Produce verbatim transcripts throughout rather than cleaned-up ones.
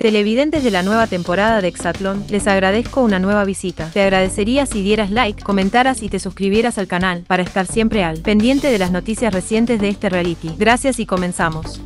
Televidentes de la nueva temporada de Exatlón, les agradezco una nueva visita. Te agradecería si dieras like, comentaras y te suscribieras al canal, para estar siempre al pendiente de las noticias recientes de este reality. Gracias y comenzamos.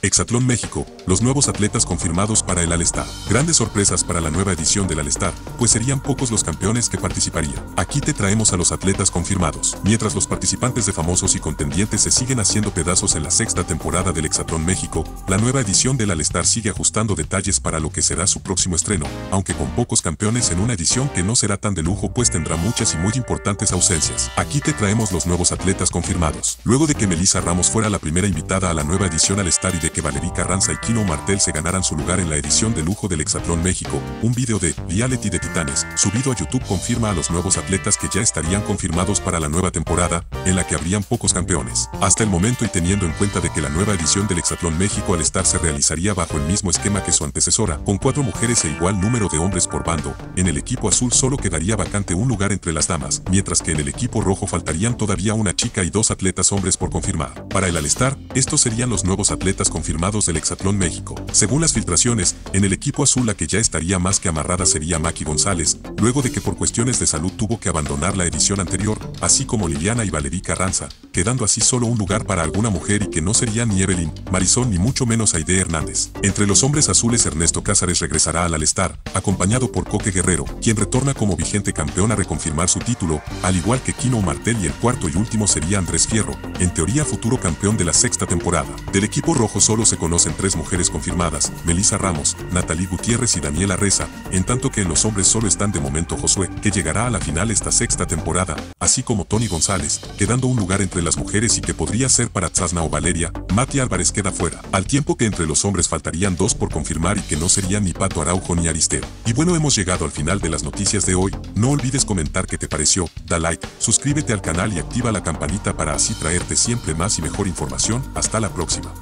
Exatlón México, los nuevos atletas confirmados para el All-Star. Grandes sorpresas para la nueva edición del All-Star, pues serían pocos los campeones que participarían. Aquí te traemos a los atletas confirmados. Mientras los participantes de famosos y contendientes se siguen haciendo pedazos en la sexta temporada del Exatlón México, la nueva edición del All-Star sigue ajustando detalles para lo que será su próximo estreno, aunque con pocos campeones en una edición que no será tan de lujo, pues tendrá muchas y muy importantes ausencias. Aquí te traemos los nuevos atletas confirmados. Luego de que Melissa Ramos fuera la primera invitada a la nueva edición All-Star y de que Valeria Carranza y Kino Martel se ganaran su lugar en la edición de lujo del Exatlón México, un video de Reality de Titanes, subido a YouTube, confirma a los nuevos atletas que ya estarían confirmados para la nueva temporada, en la que habrían pocos campeones. Hasta el momento, y teniendo en cuenta de que la nueva edición del Exatlón México All Star se realizaría bajo el mismo esquema que su antecesora, con cuatro mujeres e igual número de hombres por bando, en el equipo azul solo quedaría vacante un lugar entre las damas, mientras que en el equipo rojo faltarían todavía una chica y dos atletas hombres por confirmar. Para el All Star, estos serían los nuevos atletas confirmados del Exatlón México. Según las filtraciones, en el equipo azul la que ya estaría más que amarrada sería Macky González, luego de que por cuestiones de salud tuvo que abandonar la edición anterior, así como Liliana y Valeria Carranza, quedando así solo un lugar para alguna mujer y que no sería ni Evelyn, Marisol ni mucho menos Aidé Hernández. Entre los hombres azules, Ernesto Cázares regresará al All-Star, acompañado por Coque Guerrero, quien retorna como vigente campeón a reconfirmar su título, al igual que Kino Martel, y el cuarto y último sería Andrés Fierro, en teoría futuro campeón de la sexta temporada. Del equipo rojo solo se conocen tres mujeres confirmadas: Melissa Ramos, Nataly Gutiérrez y Daniela Reza, en tanto que en los hombres solo están de momento Josué, que llegará a la final esta sexta temporada, así como Tony González, quedando un lugar entre las mujeres y que podría ser para Tzazna o Valeria. Mati Álvarez queda fuera, al tiempo que entre los hombres faltarían dos por confirmar y que no serían ni Pato Araujo ni Aristeo. Y bueno, hemos llegado al final de las noticias de hoy. No olvides comentar qué te pareció, da like, suscríbete al canal y activa la campanita para así traerte siempre más y mejor información. Hasta la próxima.